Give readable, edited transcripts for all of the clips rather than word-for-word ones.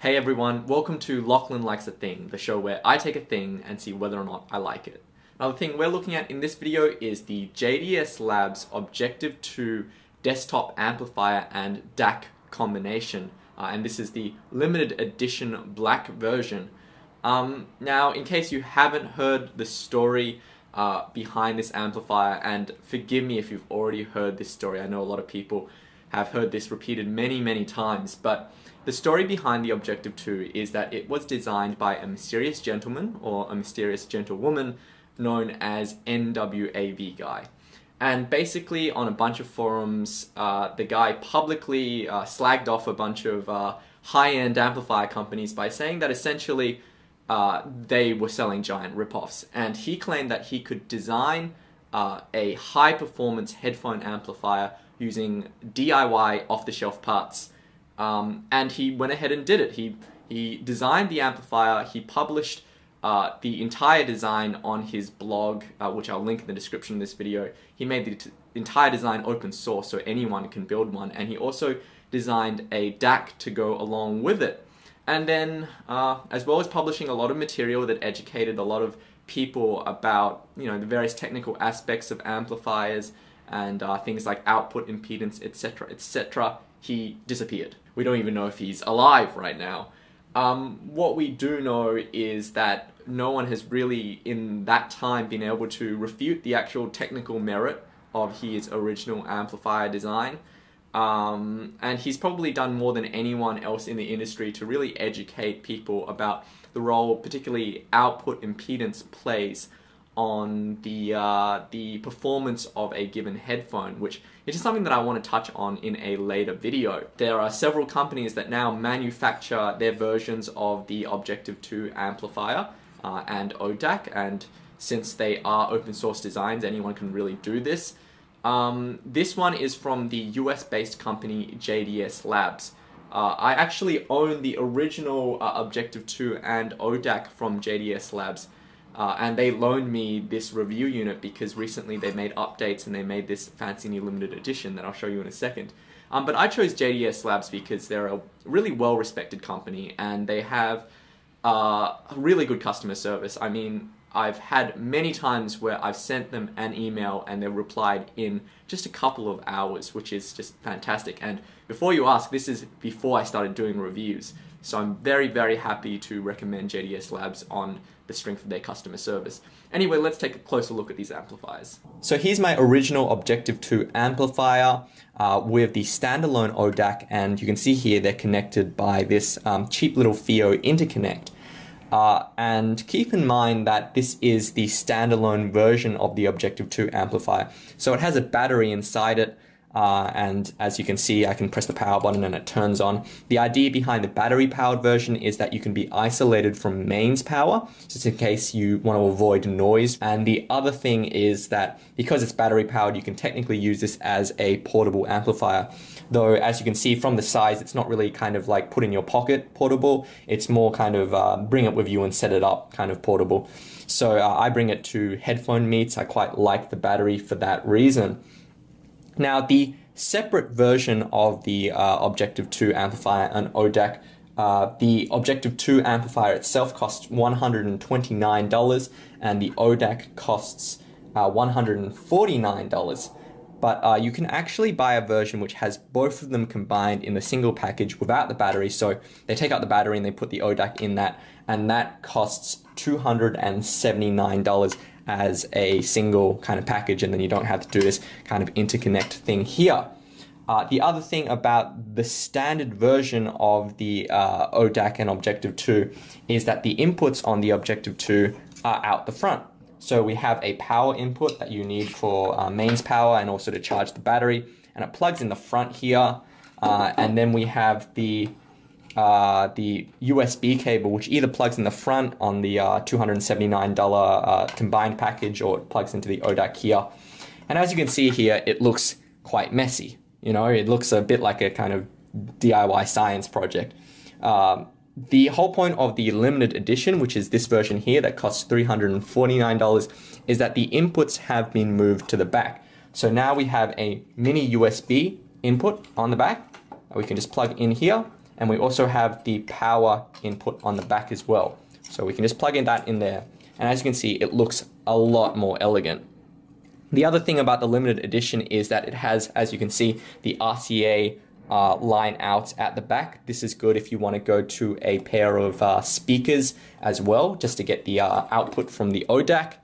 Hey everyone, welcome to Lachlan Likes a Thing, the show where I take a thing and see whether or not I like it. Now the thing we're looking at in this video is the JDS Labs Objective 2 desktop amplifier and DAC combination. And this is the limited edition black version. Now in case you haven't heard the story behind this amplifier, and forgive me if you've already heard this story, I know a lot of people have heard this repeated many times, but the story behind the Objective 2 is that it was designed by a mysterious gentleman or a mysterious gentlewoman known as NwAvGuy. And basically on a bunch of forums, the guy publicly slagged off a bunch of high-end amplifier companies by saying that essentially they were selling giant rip-offs. And he claimed that he could design a high-performance headphone amplifier using DIY off-the-shelf parts. And he went ahead and did it. He designed the amplifier, he published the entire design on his blog, which I'll link in the description of this video. He made the entire design open source so anyone can build one, and he also designed a DAC to go along with it. And then, as well as publishing a lot of material that educated a lot of people about, you know, the various technical aspects of amplifiers and things like output impedance, etc, etc, he disappeared. We don't even know if he's alive right now. What we do know is that no one has really, in that time, been able to refute the actual technical merit of his original amplifier design. And he's probably done more than anyone else in the industry to really educate people about the role, particularly output impedance, plays on the performance of a given headphone, which is just something that I want to touch on in a later video. There are several companies that now manufacture their versions of the Objective 2 amplifier and ODAC, and since they are open source designs, anyone can really do this. This one is from the US-based company JDS Labs. I actually own the original Objective 2 and ODAC from JDS Labs. And they loaned me this review unit because recently they made updates and they made this fancy new limited edition that I'll show you in a second. But I chose JDS Labs because they're a really well-respected company and they have a really good customer service. I mean, I've had many times where I've sent them an email and they've replied in just a couple of hours, which is just fantastic. And before you ask, this is before I started doing reviews. So I'm very happy to recommend JDS Labs on the strength of their customer service. Anyway, let's take a closer look at these amplifiers. So here's my original Objective 2 amplifier with the standalone ODAC, and you can see here they're connected by this cheap little FIO interconnect. And keep in mind that this is the standalone version of the Objective 2 amplifier. So it has a battery inside it. And as you can see, I can press the power button and it turns on. The idea behind the battery-powered version is that you can be isolated from mains power, just in case you want to avoid noise. And the other thing is that because it's battery-powered, you can technically use this as a portable amplifier. Though, as you can see from the size, it's not really kind of like put in your pocket portable. It's more kind of bring it with you and set it up kind of portable. So I bring it to headphone meets. I quite like the battery for that reason. Now, the separate version of the Objective 2 amplifier and ODAC, the Objective 2 amplifier itself costs $129 and the ODAC costs $149. But you can actually buy a version which has both of them combined in the single package without the battery. So they take out the battery and they put the ODAC in that, and that costs $279. As a single kind of package, and then you don't have to do this kind of interconnect thing here. The other thing about the standard version of the ODAC and Objective 2 is that the inputs on the Objective 2 are out the front. So we have a power input that you need for mains power and also to charge the battery, and it plugs in the front here, and then we have the USB cable, which either plugs in the front on the $279 combined package, or it plugs into the ODAC here. And as you can see here, it looks quite messy. You know, it looks a bit like a kind of DIY science project. The whole point of the limited edition, which is this version here that costs $349, is that the inputs have been moved to the back. So now we have a mini USB input on the back that we can just plug in here. And we also have the power input on the back as well. So we can just plug in that in there. And as you can see, it looks a lot more elegant. The other thing about the limited edition is that it has, as you can see, the RCA line out at the back. This is good if you want to go to a pair of speakers as well, just to get the output from the ODAC.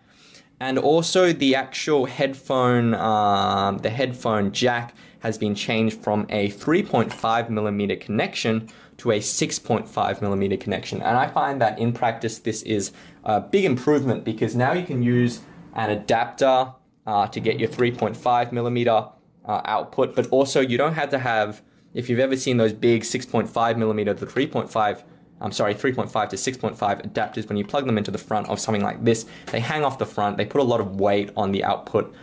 And also the actual headphone, the headphone jack has been changed from a 3.5mm connection to a 6.5mm connection. And I find that in practice this is a big improvement, because now you can use an adapter to get your 3.5mm output, but also you don't have to have, if you've ever seen those big 6.5mm to 3.5mm, I'm sorry, 3.5 to 6.5 adapters, when you plug them into the front of something like this, they hang off the front, they put a lot of weight on the output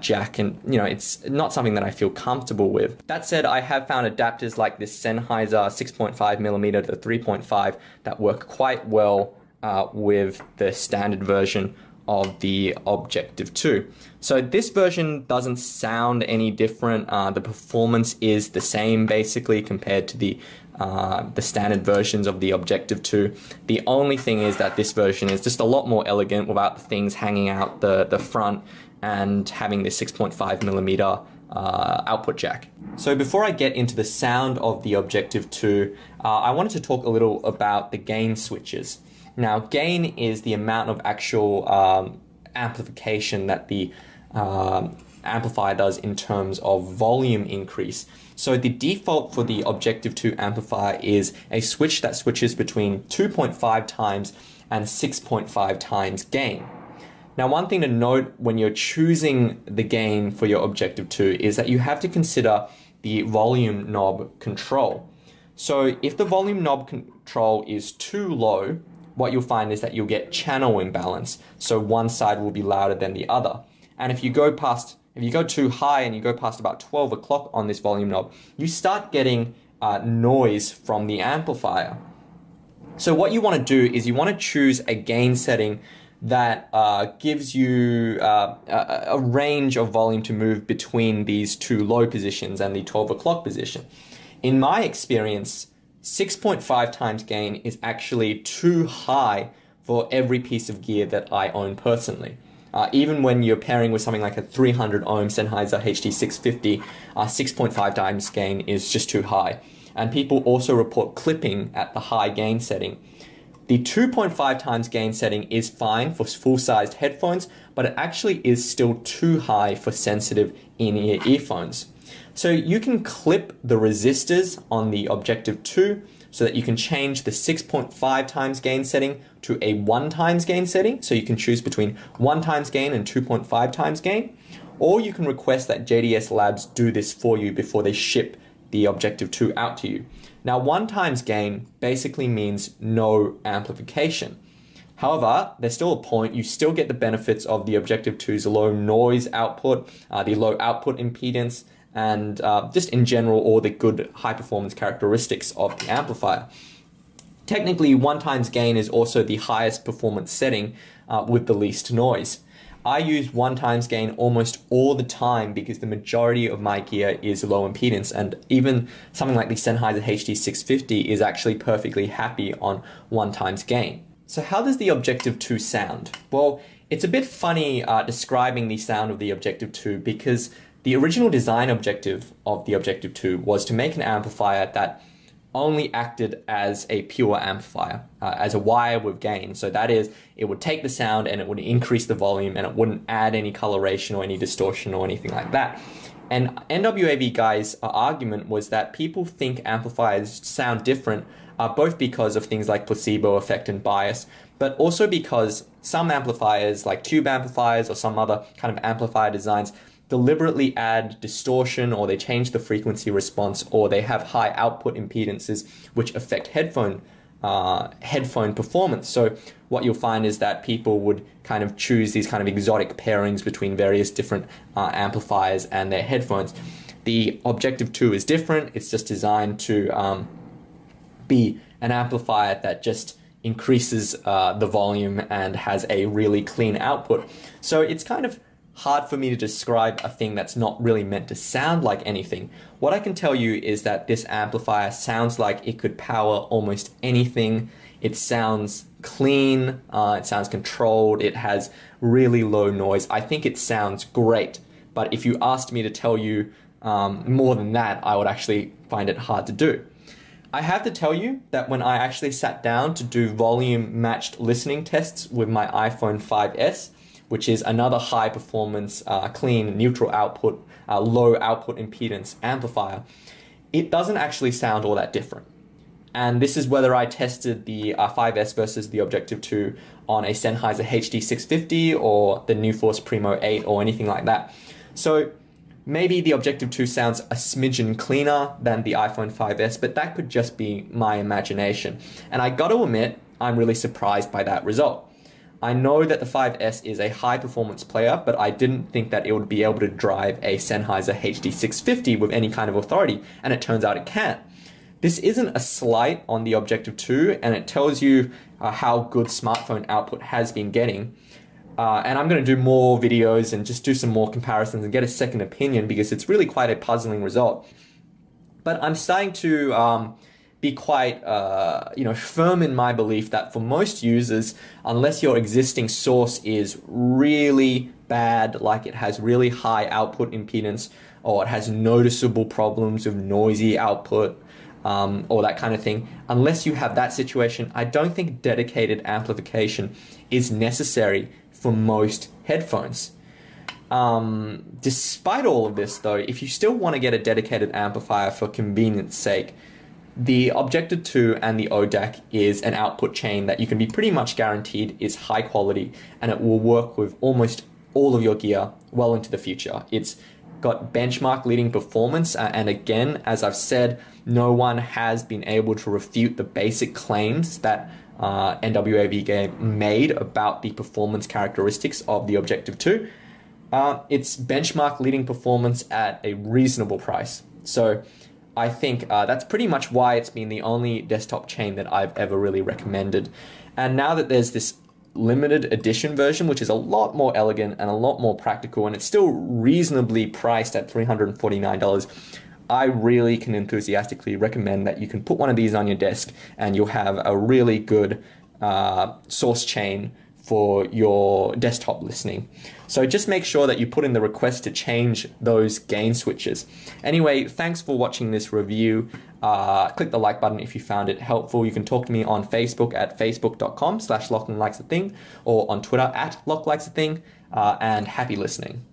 jack, and you know, it's not something that I feel comfortable with. That said, I have found adapters like this Sennheiser 6.5mm to 3.5 that work quite well with the standard version of the Objective 2. So this version doesn't sound any different. The performance is the same basically compared to the standard versions of the Objective 2. The only thing is that this version is just a lot more elegant without the things hanging out the front and having this 6.5mm output jack. So before I get into the sound of the Objective 2, I wanted to talk a little about the gain switches. Now, gain is the amount of actual amplification that the amplifier does in terms of volume increase. So the default for the Objective 2 amplifier is a switch that switches between 2.5 times and 6.5 times gain. Now, one thing to note when you're choosing the gain for your Objective 2 is that you have to consider the volume knob control. So if the volume knob control is too low, what you'll find is that you'll get channel imbalance. So one side will be louder than the other. And if you go past, if you go too high and you go past about 12 o'clock on this volume knob, you start getting noise from the amplifier. So what you want to do is you want to choose a gain setting that gives you a range of volume to move between these two low positions and the 12 o'clock position. In my experience, 6.5 times gain is actually too high for every piece of gear that I own personally. Even when you're pairing with something like a 300 ohm Sennheiser HD 650, 6.5 times gain is just too high. And people also report clipping at the high gain setting. The 2.5 times gain setting is fine for full-sized headphones, but it actually is still too high for sensitive in-ear earphones. So you can clip the resistors on the Objective 2 so that you can change the 6.5 times gain setting to a 1 times gain setting. So you can choose between 1 times gain and 2.5 times gain. Or you can request that JDS Labs do this for you before they ship the Objective 2 out to you. Now, 1 times gain basically means no amplification. However, there's still a point, you still get the benefits of the Objective 2's low noise output, the low output impedance, and just in general all the good high performance characteristics of the amplifier. Technically, 1 times gain is also the highest performance setting with the least noise. I use 1 times gain almost all the time because the majority of my gear is low impedance, and even something like the Sennheiser HD 650 is actually perfectly happy on 1 times gain. So how does the Objective 2 sound? Well, it's a bit funny describing the sound of the Objective 2 because the original design objective of the Objective 2 was to make an amplifier that only acted as a pure amplifier, as a wire with gain. So that is, it would take the sound and it would increase the volume and it wouldn't add any coloration or any distortion or anything like that. And NwAvGuy's argument was that people think amplifiers sound different both because of things like placebo effect and bias, but also because some amplifiers like tube amplifiers or some other kind of amplifier designs deliberately add distortion, or they change the frequency response, or they have high output impedances which affect headphone performance. So what you'll find is that people would kind of choose these kind of exotic pairings between various different amplifiers and their headphones. The Objective 2 is different. It's just designed to be an amplifier that just increases the volume and has a really clean output. So it's kind of hard for me to describe a thing that's not really meant to sound like anything. What I can tell you is that this amplifier sounds like it could power almost anything. It sounds clean, it sounds controlled, it has really low noise. I think it sounds great, but if you asked me to tell you more than that, I would actually find it hard to do. I have to tell you that when I actually sat down to do volume matched listening tests with my iPhone 5S, which is another high performance, clean, neutral output, low output impedance amplifier, it doesn't actually sound all that different. And this is whether I tested the 5S versus the Objective 2 on a Sennheiser HD 650 or the NuForce Primo 8 or anything like that. So maybe the Objective 2 sounds a smidgen cleaner than the iPhone 5S, but that could just be my imagination. And I gotta admit, I'm really surprised by that result. I know that the 5S is a high-performance player, but I didn't think that it would be able to drive a Sennheiser HD 650 with any kind of authority, and it turns out it can. This isn't a slight on the Objective 2, and it tells you how good smartphone output has been getting. And I'm going to do more videos and just do some more comparisons and get a second opinion because it's really quite a puzzling result. But I'm starting to be quite firm in my belief that for most users, unless your existing source is really bad, like it has really high output impedance or it has noticeable problems with noisy output or that kind of thing, unless you have that situation, I don't think dedicated amplification is necessary for most headphones. Despite all of this though, if you still want to get a dedicated amplifier for convenience sake, the Objective 2 and the ODAC is an output chain that you can be pretty much guaranteed is high quality, and it will work with almost all of your gear well into the future. It's got benchmark leading performance, and again, as I've said, no one has been able to refute the basic claims that NwAvGuy made about the performance characteristics of the Objective 2. It's benchmark leading performance at a reasonable price. So I think that's pretty much why it's been the only desktop chain that I've ever really recommended. And now that there's this limited edition version, which is a lot more elegant and a lot more practical, and it's still reasonably priced at $349, I really can enthusiastically recommend that you can put one of these on your desk and you'll have a really good source chain for your desktop listening. So just make sure that you put in the request to change those gain switches. Anyway, thanks for watching this review. Click the like button if you found it helpful. You can talk to me on Facebook at facebook.com/LachlanLikesAThing or on Twitter at LachLikesAThing, and happy listening.